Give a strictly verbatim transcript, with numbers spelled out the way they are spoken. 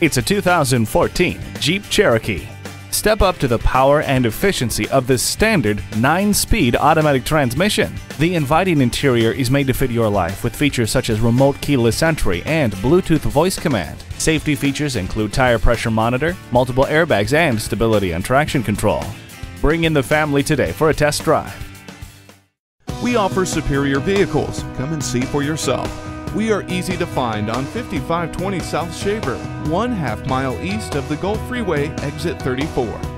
It's a two thousand fourteen Jeep Cherokee. Step up to the power and efficiency of this standard nine-speed automatic transmission. The inviting interior is made to fit your life with features such as remote keyless entry and Bluetooth voice command. Safety features include tire pressure monitor, multiple airbags, and stability and traction control. Bring in the family today for a test drive. We offer superior vehicles. Come and see for yourself. We are easy to find on fifty-five twenty South Shaver, one half mile east of the Gulf Freeway, exit thirty-four.